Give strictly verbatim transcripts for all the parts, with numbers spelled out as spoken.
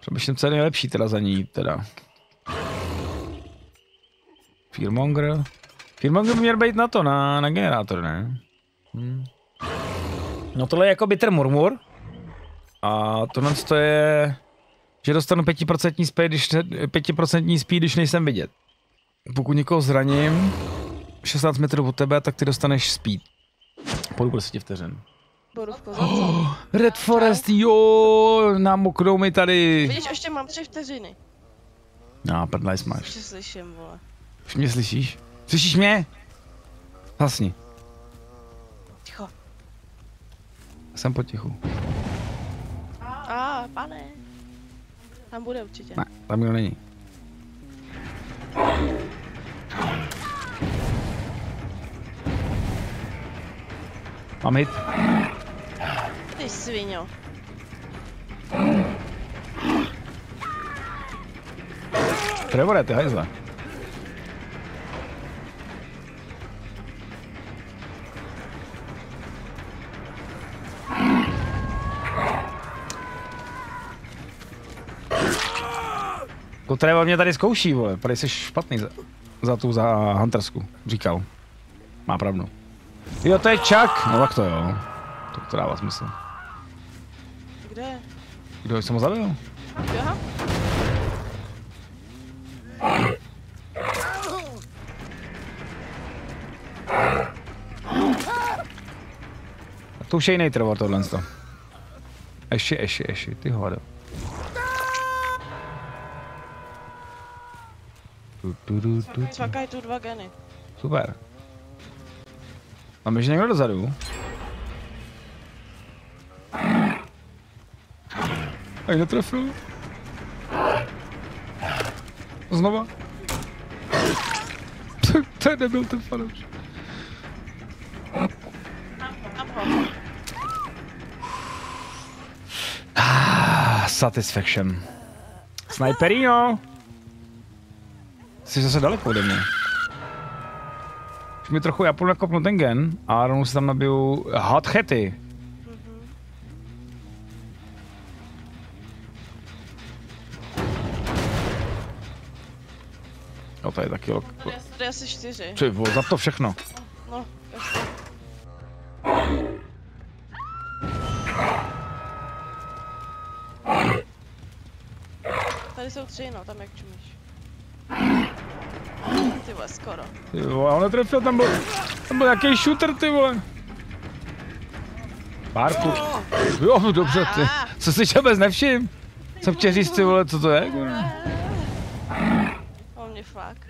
Přemýšlím, co je nejlepší teda za ní teda. Fearmonger. Fearmonger by měl být na to, na, na generátor, ne? Hm. No tohle je jako bitter murmur. A tohle to je, že dostanu pět procent speed, když, pět procent speed, když nejsem vidět. Pokud někoho zraním šestnáct metrů od tebe, tak ty dostaneš speed. Po dvacet vteřin. Oh, Red Forest, jo, namoknou mi tady. Vidíš, ještě mám tři vteřiny. No, prdlajs máš. Už tě slyším, vole. Už mě slyšíš? Slyšíš mě? Zasni. Ticho. Jsem potichu. A, ah, pane. Tam bude určitě. Ne, tam kdo není. Mám hit. Ty sviňo. Trevore, ty hajzle. To Trevor mě tady zkouší, vole. Tady jsi špatný za, za tu, za Hunttersku, říkal. Má pravdu. Jo, to je Chuck. No tak to jo. To, to dává smysl. Kde je? Kdo jsem ho zabil? Aha. A to už je jiný Trevor tohle. Ještě, ještě, ještě, ty hovado. Cvakají tu dva geny. Super. Mám ještě někdo dozadu? Aj, netrefil. Znova. To je debil ten fanouš. Ah, satisfaction. Sniperino! Jsi zase daleko ode mě. Už mi trochu, já půjdu nakopnu ten gen a rovnou si tam nabiju hot hety. No to je taky lok. Tady asi čtyři. Ty vole, za to všechno. No, jasně. Tady jsou tři, no, tam jak čumíš. Ty vole, skoro. Ty vole, on netrefil, tam byl, tam byl nějaký shooter, ty vole. Párku. Jo, dobře, ty. Co si vůbec nevšim? Co chtěl říct, ty vole, co to je? On mě fakt.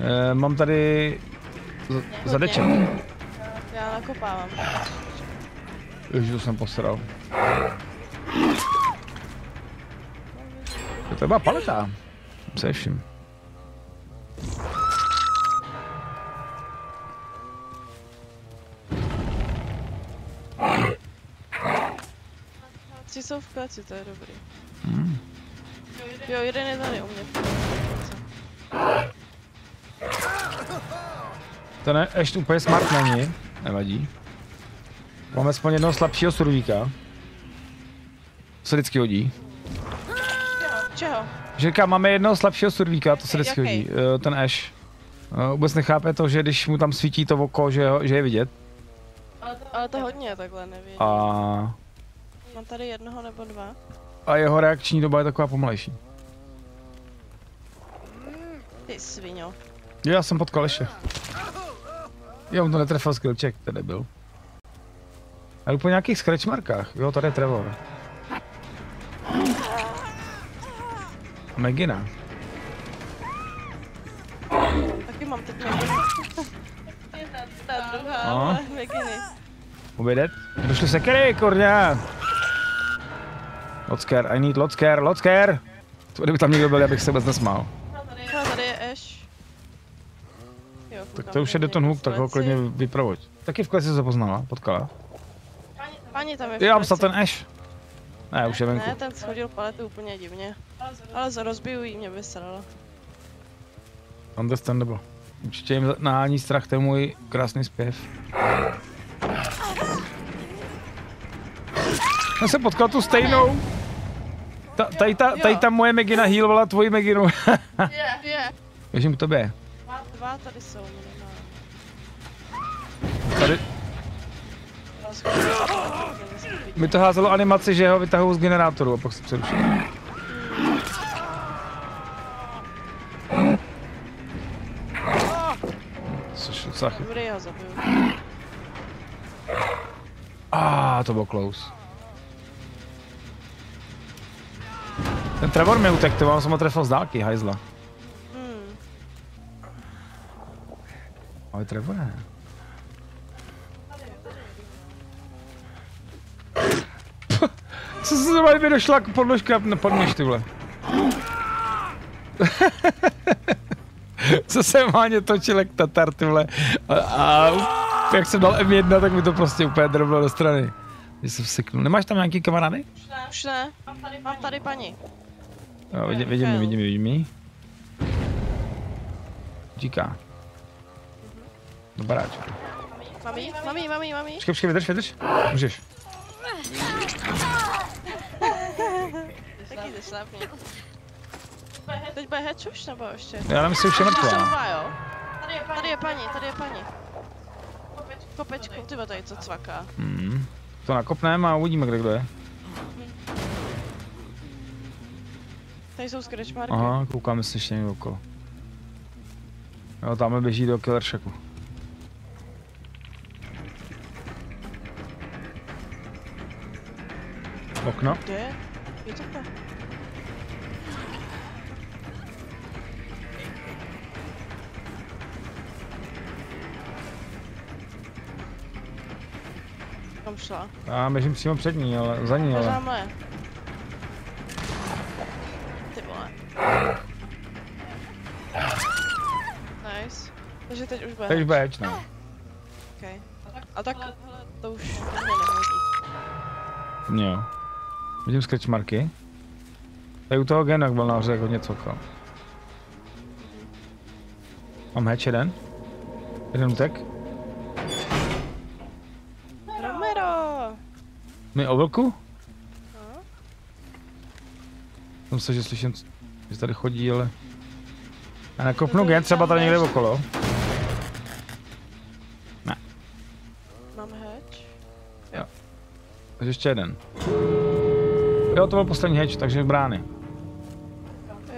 E, mám tady zadeček. Já nakopávám. Ježiš, to jsem posral. To je byla paleta. Se všim. Tři jsou v kleci, to je dobrý. Hmm. Jo, jeden je tady u mě. To ne, ještě úplně smart není. Nevadí. Máme aspoň jednoho slabšího survíka. To se vždycky hodí. Čeho? Říkám, máme jednoho slabšího survíka, to se vždycky hodí, okay. Ten Ash. Vůbec nechápe to, že když mu tam svítí to oko, že, ho, že je vidět. Ale to, ale to hodně takhle, nevím. A... Mám tady jednoho nebo dva. A jeho reakční doba je taková pomalejší. Ty sviňo. Jo, já jsem potkal ještě. Jo, on to netrefil skillček, tady byl. Ale po nějakých scratchmarkách, jo, tady je Trevor. Megina. Taky mám teď Megina. Je ta, ta druhá, no. Meginy. Uvědět? Došli sekery, kurňa! Locker, I need locker, locker! Kdyby tam někdo byl, já bych se vůbec nesmál. No, tady je Ash. Jo, tak to už je ten hook, tak ho klidně vyprovoď. Taky v klesi se poznala, potkala. Pani, pani tam je v klesi. Já psal ten Ash. Ne, už je venku. Ne, ten schodil paletu úplně divně. Ale za rozbiju jí, mě vysrala. Understandable. Určitě jim nahání strach, to je můj krásný zpěv. Já jsem potkal tu stejnou. Ta, tady, ta, tady ta moje Megina healovala tvoji Meginu. Je, je. Běžím k tobě. Dva, dva tady jsou. Tady. Mi to házelo animaci, že ho vytahuji z generátoru a pak se přerušil. Což docela chyb. Ah, to bylo close. Ten Trevor mi utekl, vám jsem ho trefil z dálky, hajzla. Ale Trevor ne. Co se zrovna mi došla podložka pod mě, tyhle. Co se váně točil jak Tatar, tyhle. A, a jak jsem dal M jedna, tak mi to prostě úplně drobilo do strany. Že jsem seknul. Nemáš tam nějaký kamarády? Už ne, už ne. Mám tady, mám tady paní. No, vidím, vidím, vidím, vidím, vidím. Díká. Do baráčku. Mami, mami, mami, mami. Počkej, počkej, vydrž, vydrž. Můžeš. Taky zašlápni. Teď bude heč už nebo ještě? Já nevím, jestli už je mrtvá. Tady je paní, tady je paní. Kopečku, ty tady co cvaká. Hmm. To nakopneme a uvidíme, kde kdo je. Tady jsou skrečmarky. Aha, koukáme se ještě někdo okolo. Jo, tamhle běží do Killershaku. Okno. Kde je? Je to tak? Kam šla? Já běžím přímo před ní, ale za ní, ale... Ty vole. Nice. Takže teď už bude. Teď už bude heč, no. Okay. A tak to už nehodí. Jo. Vidím skrečmarky. Tady u toho Genak byl nahoře, jak hodně cokal. Mám heč jeden. Jeden utek. Romero! My o vlku? No. Myslím se, že slyším, že tady chodí, ale... A nakopnu Gen, třeba tady někde okolo. Ne. Mám heč? Jo. Takže ještě jeden. Jo, to byl poslední hedge, takže brány.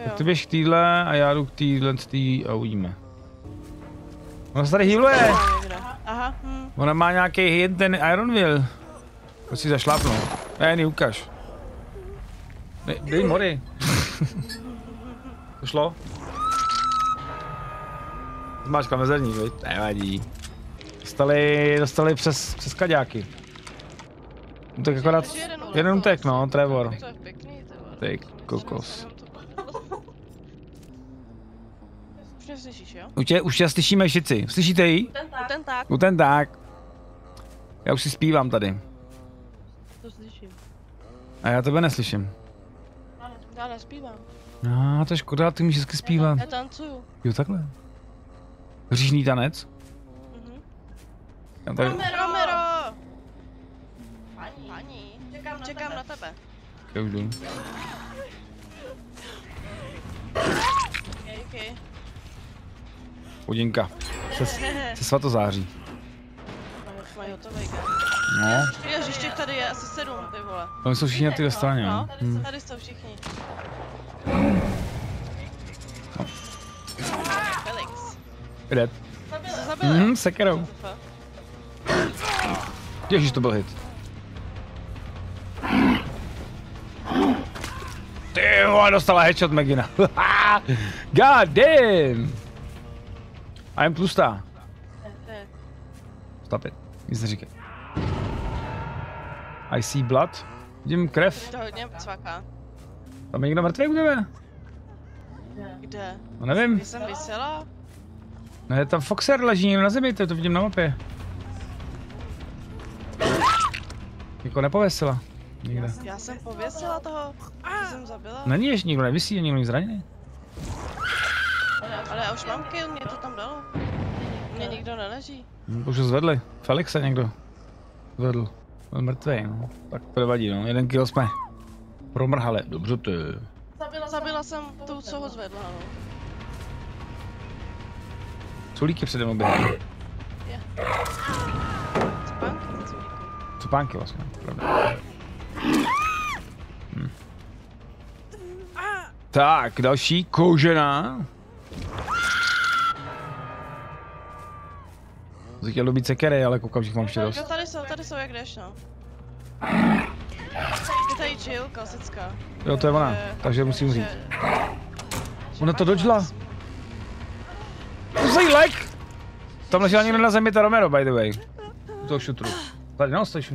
Tak ty běž k týhle a já jdu k týhle tý a uvidíme. Ona se tady healuje. Aha. Hm. Ona má nějaký hit, ten Iron Will. Proč si zašlápnu? Ne, ne, ukáž. Dej mody. To šlo? Zmáčka mezerní, viď? Nevadí. Dostali, dostali přes, přes kaďáky. No, tak akorát... Jeden utek, no, Trevor. To je pěkný, Trevor. Ty kokos. Už mě slyšíš, jo? U tě, už tě slyšíme šici. Slyšíte ji? U ten tak. Já už si zpívám tady. To slyším. A já tebe neslyším. Já nespívám. No, to je škoda, ty mi vždycky zpívám. Já tancuju. Jo, takhle. Hříšný tanec? Mhm. Já tady... Čekám na tebe. Já už jdu. Hodinka. Se svatozáří. No. Ježištěk tady je asi sedm, ty vole. Tam jsou všichni na ty dostaně. No, tady jsou všichni. Felix. Kde? Zabila. Mhm, sekerou. Ježiš, to byl hit. Ty vole, dostala headshot Megina. God damn! A jen tlustá. Stop it. Nic neříkej. I see blood. Vidím krev. To hodně cvaká. Tam je někdo mrtvý u tebe? Kde? No nevím. Když jsem vysela? No je tam Foxer leží někdo na zemi, to vidím na mapě. Jako nepovesela. Nikde. Já jsem pověsila toho, že jsem zabila. Není ještě nikdo, nevisí, je nikdo není zraněný. Ale já už mám kill, mě to tam dalo. Mě nikdo neleží. Už ho zvedli. Felixe někdo zvedl. Byl mrtvej, no. Tak to nevadí, no. Jeden kill jsme promrhali. Dobře ty. Zabila, zabila jsem tu, co ho zvedla, no. Culíky předem oběhali. Je. Cupánky, ne culíky. Cupánky vlastně, pravda. Hm. Tak, další koužená. Zde chtěl dobít sekery, ale koukám, že mám ještě dost. Tady jsou, tady jsou jak jdeš, no. Je tady Jill, klasická. Jo, to je ona, takže musím vzít. Ona to dodžla. Zlej lek! Tam ležela někde na zemi ta Romero, by the way. U toho šutru. Tady, no, stojíš.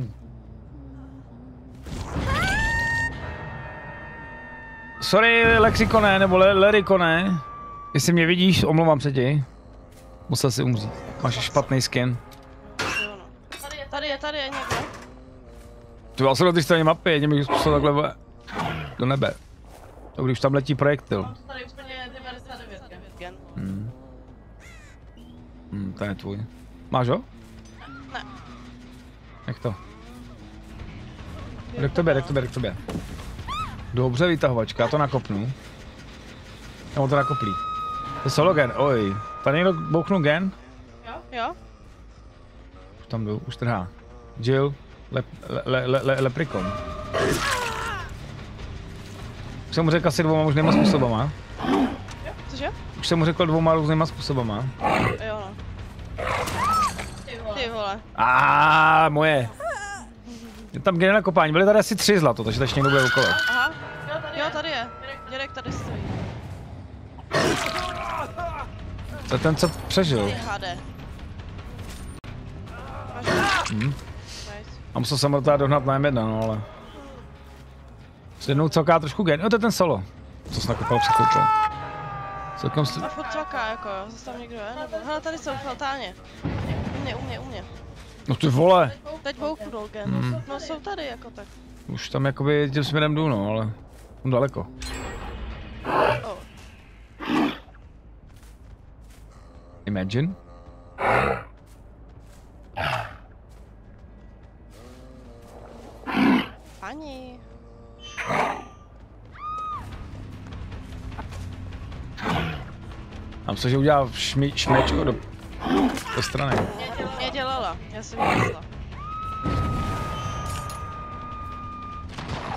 Sorry, Lexikone, nebo Lerikone. Jestli mě vidíš, omlouvám se ti. Musel si umřít. Máš špatný skin. Tady je, tady je, tady je někdo. Ty vás na ty straně mapy, jedním bych způsobil takhle do nebe. Dobrý, už tam letí projektil. Tady úplně devadesát devět. Hmm. Hmm, ten je tvůj. Máš ho? Ne. Jak to? Jde k tobě, jde k tobě, jde k tobě. Dobře, vytahovačka, já to nakopnu. Já mu to nakoplí. Tesalogen, oj. Tady někdo bouknul gen? Jo, jo. Už tam jdu, už trhá. Jill, lep, le, le, le, leprikon. Už jsem mu řekl asi dvouma různýma způsobama. Jo, cože? Už jsem mu řekl dvouma různýma způsobama. Jo, no. Ty vole. Aaaa, moje. Je tam gen na kopání, byly tady asi tři zlato, takže ještě někdo bude okolo. Aha, jo, tady je. Dědek tady stojí. To je ten, co přežil. Hmm. A musel jsem teda dohnat na em jedna, no ale... S jednou celká trošku gen... No to je ten solo. Co jsem nakopal před chvilkou. Celkem sl... A furt celká jako jo, zase tam někdo je, nebo... Hele, tady jsou v feltáně. U mě, u mě, u mě. No ty vole! Teď bouknul gen. Hmm. No jsou tady jako tak. Už tam jakoby tím směrem jdu, no ale... Jsem daleko. Oh. Imagine. Pani. Tam se, že udělal šmi, šmečko do, do strany. Mě, mě dělala, já jsem ji myslela.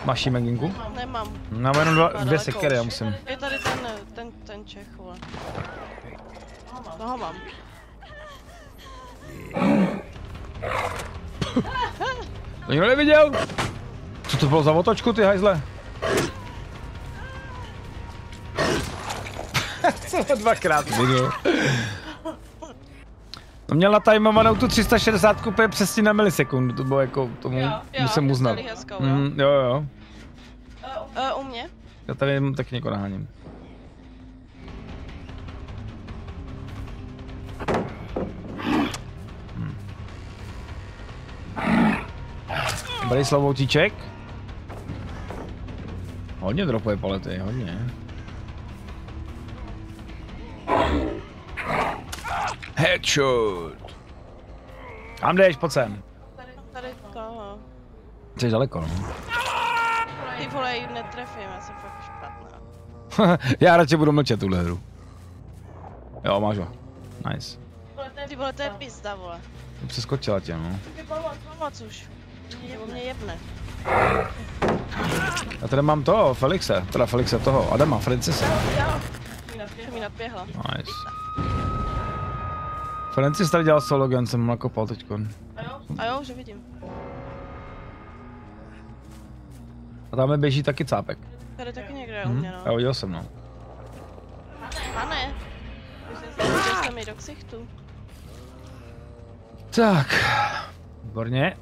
Máš jí maginku? Nemám. Mám jenom dva, dvě sekery, já musím. Je tady ten, ten, ten Čech, vole. Toho mám. To nikdo neviděl? Co to bylo za otočku, ty hajzle? Co dvakrát viděl? To měl natajmovanou tu tři sta šedesát kupy přesně na milisekundu, to bylo jako tomu, jo, jo, musím uznat. Hezkou, jo. Mm, jo, jo. Uh, u mě? Já tady taky někoho naháním. Tady slovoutíček. Hodně dropuje palety, hodně. Headshot. Kam jdeš, pojď sem. Tady, tady toho. Jsi daleko, no. Ty vole, ji netrefím, já jsem fakt špatná. Já radši budu mlčet tuhle hru. Jo, máš ho. Nice. Ty vole, to je pizda, vole. Přeskočila tě, no. Pomoc, pomoc už. Mě jebne. Já tady mám toho, Felixe, teda Felixe toho, Adama, Francisa. Mě nadběhla. Nice. Francis tady dělal solo gun, jsem mu nakopal teďkon. A jo, a jo, že vidím. A tam mi běží taky cápek. Tady taky někdo je u mě, no. Já viděl jsem, no. Pane, viděl jsem mi do ksichtu. Tak, výborně.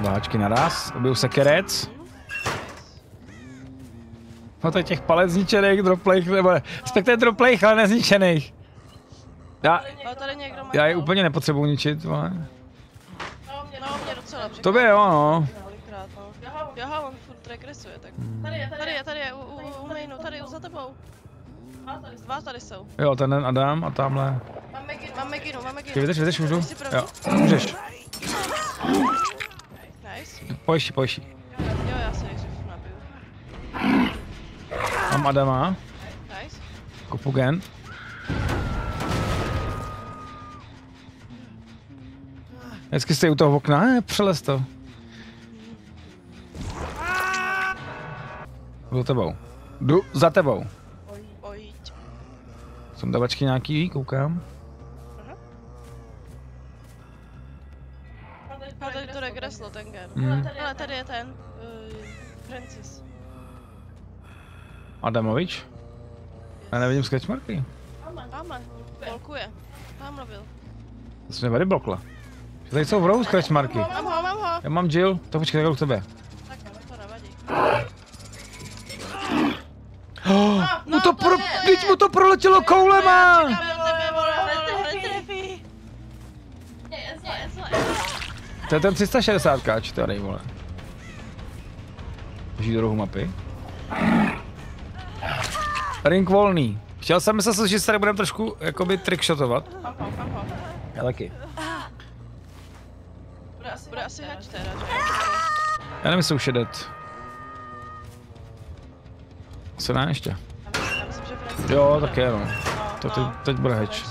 Váčky naraz, obiju sekerec. No to je těch palet zničených, droplejch, nebo respektive droplejch, ale nezničených. Já, já je úplně nepotřebuji ničit, ale... Tobě jo, no. Jaha, on furt regresuje, tak... Tady je, tady je, tady je, u mainu, tady je za tebou. Dva tady jsou. Jo, ten Adam a tamhle. Máme meginu, mám meginu, mám meginu. Ty vydrž, vydrž, můžu? Jo, můžeš. Nice. Pojši, pojši. Jo, já se nejdřív nabiju. Mám Adama. Nice. Kopugen. Vždycky jste u toho okna, ne? Přelez to. Jdu za tebou. Jdu za tebou. Jsou dabačky nějaký, koukám. A tady to regreslo, ten gen. Hmm. Ale tady je ten, uh, Francis. Adamovič? Já nevidím sketchmarky. Máme, blokuje. Mám byl. To jsi mě tady blokla. Tady jsou vrou sketchmarky. Mám ho, mám ho. Já mám Jill, to počkej, tak jdu k tebe. Tak, to nevadí. Oh, no, mu to, to pro... Teď mu to proletělo koulema! To je ten tři sta šedesát káč, tady vole. Běží do rohu mapy. Ring volný. Chtěl jsem myslet, že se tady budeme trošku jakoby trickshotovat. Já taky. Bude asi hač teda. Já nevím, jestli už je dead. Co nám ještě? Já myslím, že jo, tak je, no. no to teď, teď bude heč.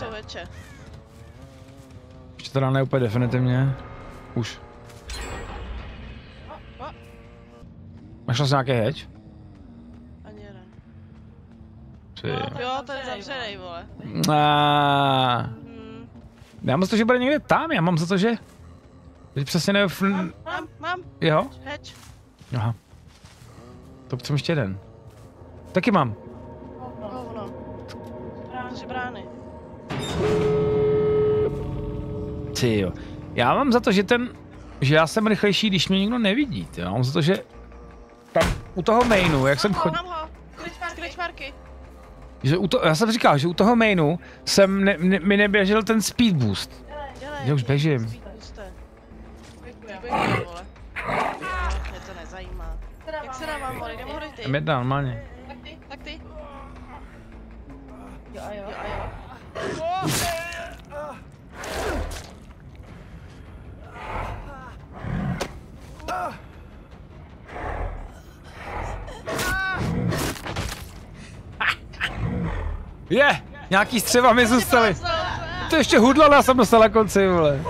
Ještě teda ne úplně definitivně. Už. O, o. Máš nás nějaký heč? Ani jeden. Ty. No, jo, tady zavřenej, vole. Aaaa. Hmm. Já mám za to, že bude někde tam, já mám za to, že... Teď přesně nevím... Mám, mám, mám. Jo? Heč. Aha. To chcem ještě jeden. Taky mám. Hovno. Brány, brány. Ty jo. Já mám za to, že ten, že já jsem rychlejší, když mě nikdo nevidí. Já mám za to, že tam u toho mainu, jak jsem chodil. Že u to, já jsem říkal, že u toho mainu jsem ne, ne, mi neběžel ten speed boost. Dělej, já už běžím. Mě to nezajímá. Jak se dávám, Mori? Kde mohli ty? Mědá, normálně. Tak ty. Jo a jo. Jo a jo. Je! Nějaký střeva mi zůstaly. To ještě hudlala jsem dostal na konci, vole.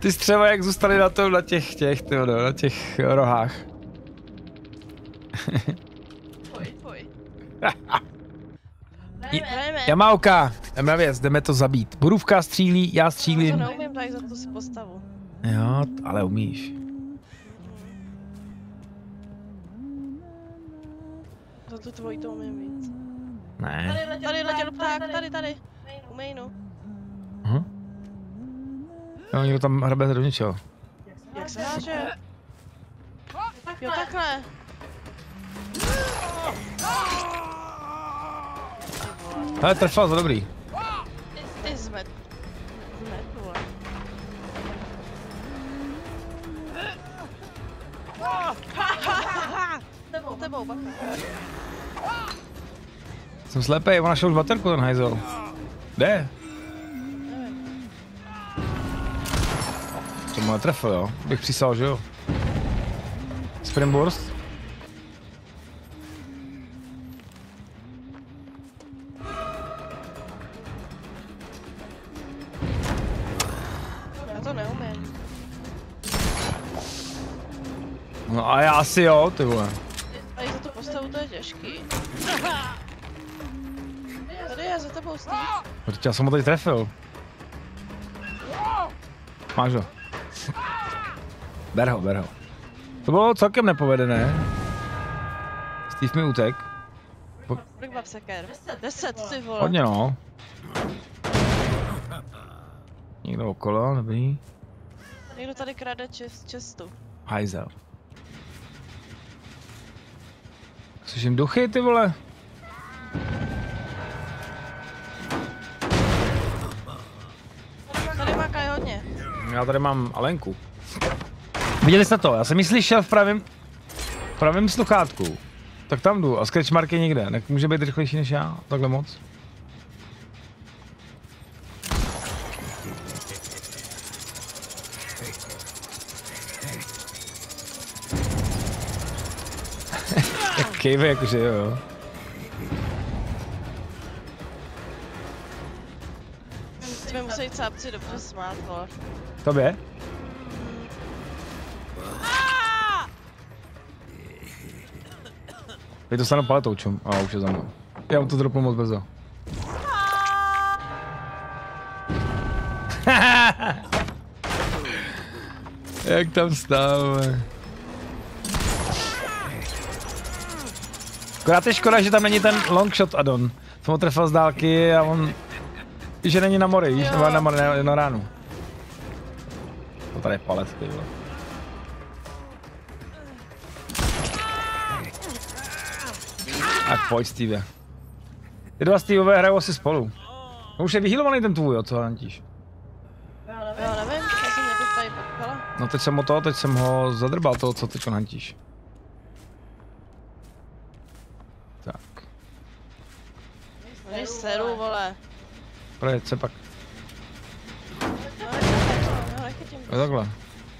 Ty střeva jak zůstaly na tom, na těch, těch, ty vole, na těch rohách. Jamauka, jdeme na věc, jdeme to zabít. Borůvka střílí, já střílím. Já to neumím tak za tu si postavu. Jo, ale umíš. Za tu tvoji to umím víc. Ne. Tady letěl pták, tady, tady. U mainu. Aha. Jo, někdo tam hrabe do něčeho. Jak se háže? Jo, takhle. Ale trefila za dobrý. Ty zmed... Zmed, vole. Tebou, tebou, bacha. Jsem slepej, on našel už baterku ten hajzel. Kde? Nevím. To mu netrefil, jo? Bych přísal, že jo? Springburst? No a já asi jo, ty vole. Tady za tu postavu to je těžký. Tady je za tebou stýl. Protože já jsem ho tady trefil. Máš ho. Ber ho, ber ho. To bylo celkem nepovedené. Steve mi utek. Po... Kolik mám seker? deset, ty vole. Hodně no. Někdo okolo, dobrý. Někdo tady krade čest, čestu. Hajzel. Slyším duchy, ty vole. Tady makají hodně. Já tady mám Alenku. Viděli jste to, já jsem ji slyšel v pravém pravém sluchátku. Tak tam jdu a sketchmarky nikde, tak může být rychlejší než já, takhle moc. cave, jakože jo. Musíme museli cápci dobře smát, ale... Tobě? Teď to stanu paletou, čum. A už je za mnou. Já mu to dropnu moc brzo. Jak tam stáváme. Akorát je škoda, že tam není ten longshot addon. Jsem ho trefil z dálky a on... Že není na mori, víš? Nebo na mori, na, na ránu. To tady je palet, ty vole. Tak pojď, Steve. Ty dva Steveové hrajou asi spolu. No už je vyhýlovaný ten tvůj, o co hantíš? Já nevím, já nevím, já jsem mě tady potkala. No teď jsem ho to, teď jsem ho zadrbal toho, co teď on hantíš. Tak. Než seru, vole. Projeď se pak. No takhle,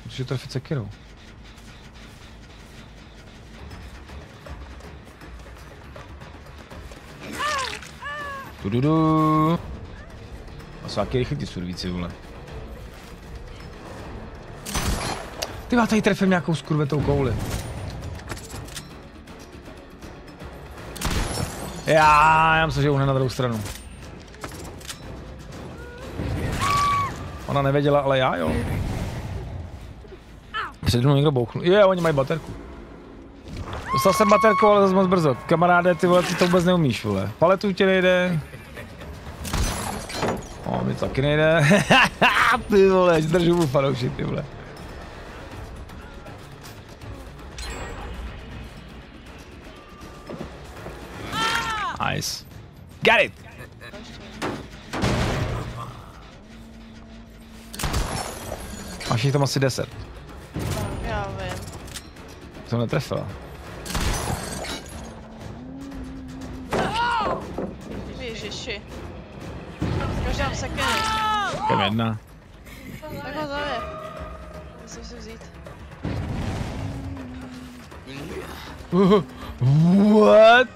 musíš trefit sekirou. Tududu. A jsou taky rychlí ty skurvíci, vole. Ty má tady trefím nějakou skurvetou kouli. Já, já myslím, že uhne na druhou stranu. Ona nevěděla, ale já jo. Přede mnou někdo bouchnul. Jo, oni mají baterku. Dostal jsem baterku, ale zase moc brzo. Kamaráde, ty vole, ty to vůbec neumíš, vole. Paletu tě nejde. O, mi taky nejde. Ty vole, zdržu mu fanouši, ty vole. Nice. Got it! Máš jich tam asi deset. Já vím. Jsem netrefila. Ježiši. Zkaždám sekenu. Tam jedna. Tak ho zavě. Musím si vzít. Uh, what?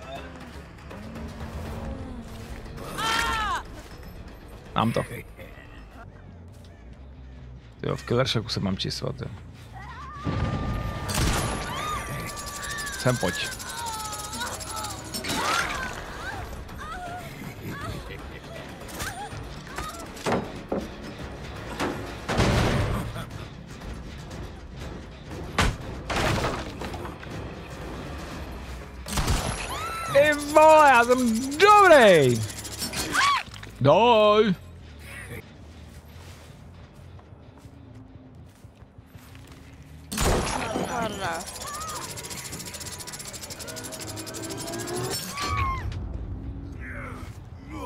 Mám to. Jo, v Killershacku se mám čísvat, jo. Sem pojď. Ty vole, já jsem dobrý! Doj!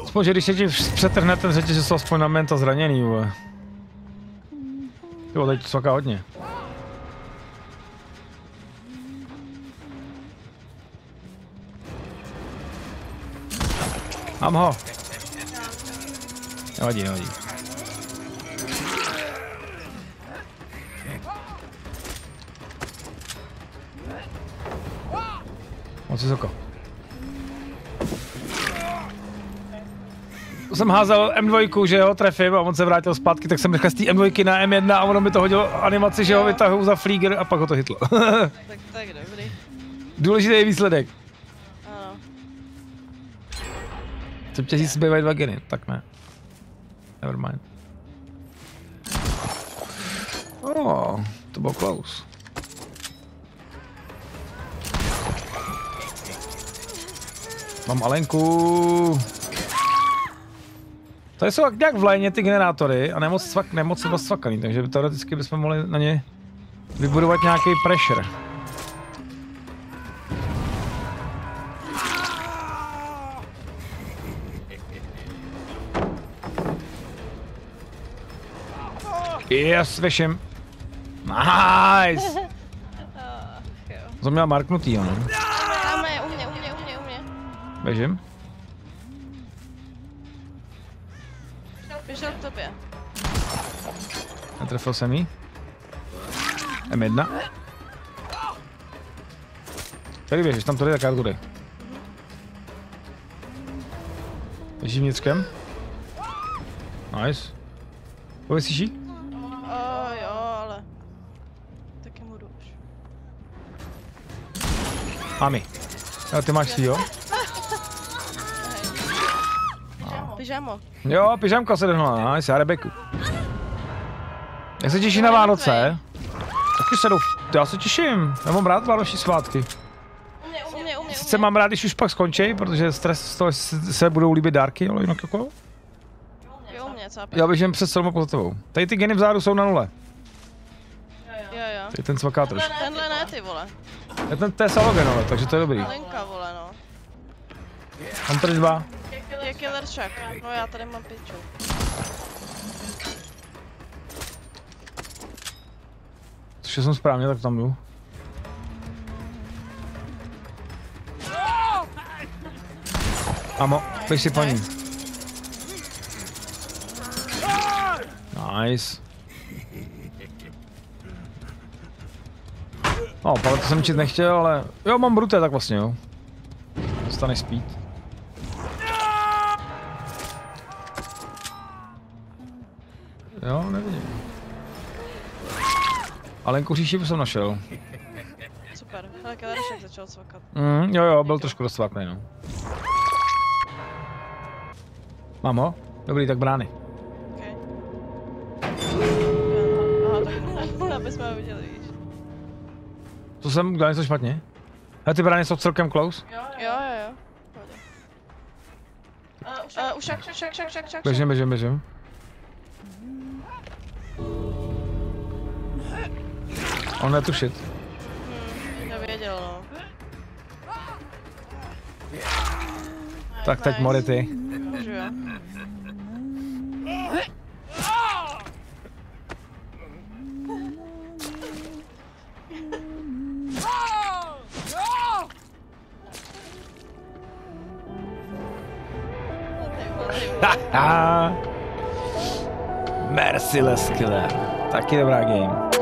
Aspoň, že když se ti přetrhne ten řetěz, že jsou aspoň na menta zraněný, vole. Jo, teď svaká hodně. Mám ho. Nevadí, nevadí. Moc vysoko. Jsem házel em dvojku, že ho trefím a on se vrátil zpátky, tak jsem rychle z té em dvojky na em jedna a ono mi to hodilo animaci, že jo, ho vytahuji za flíger a pak ho to hitlo. Tak, tak dobrý. Důležitý je výsledek. Ano. Co tě říct, zbývají dva geny, tak ne. Nevermind. Oh, to bylo close. Mám Alenku. Tady jsou nějak v lajně ty generátory a nemoc svak, nemoc jsou svakaný, takže teoreticky bychom mohli na ně vybudovat nějaký pressure. Yes, vyším. Nice! To měla marknutý, ano. Tam je, u mě, u mě, u mě, u mě. Běžím. Běžel k tobě. Netrefil jsem jí. em jedna. Tady běžíš, tam tady, tak já tady. Běží vnitřkem. Nice. Pověsíš jí? Uh, jo, ale... Taky mu jdu už. Ami. Jo, ty máš si, jo? Pyžamo. Jo, pyžamka se dohnala, nice, já Rebeku. Jak se těší na Vánoce? Taky se douf... Já se těším, já mám rád vánoční svátky. Sice mám rád, když už pak skončí, protože stres z toho se budou líbit dárky, ale jinak jako... Já běžím přes celou pod tebou. Tady ty geny vzadu jsou na nule. Jo, jo. Tady ten cvaká trošku. Tenhle ne, ty vole. Je ten Tesalogen, ale, takže to je dobrý. Linka, vole, no. Huntress dva. Je Killershack, no já tady mám piču. Což jsem správně, tak tam jdu. Amo, běž si po ní. Nice. No, ale to jsem čít nechtěl, ale... Jo, mám bruté, tak vlastně jo. Dostaneš spít. Jo, nevidím. Ale koříši jsem našel. Super, hele, Killershack začal cvakat. Mm, jo, jo, byl trošku rozcvaknej, no. Mám ho? Dobrý, tak brány. Okay. Aha, tak abychom ho viděli, víš. Co jsem, dělal něco špatně? Hele, ty brány jsou celkem close? Jo, jo, jo. Uh, už šak, šak, šak, šak, šak, šak. Běžím, běžím, běžím. On netušit. Hmm, nevěděl, no. Tak teď Mori ty. Můžu, jo. Merciless killer. Taky dobrá game.